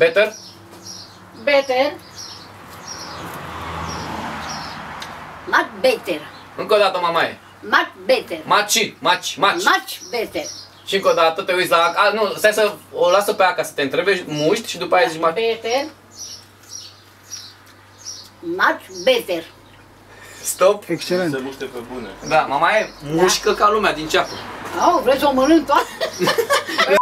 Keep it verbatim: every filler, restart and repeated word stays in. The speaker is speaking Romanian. Better? Better. Much better. Încă o dată, mamaie. Much better. Much, much, much. Much better. Și încă o dată te uiți la... A, nu, stai să o lasă pe Aca să te întrebe, muști și după aia zici... Much better. Much better. Stop. Excelent. Se muște pe bune. Da, mamaie mușcă ca lumea din ceapă. Au, vrei să o mănânc toată?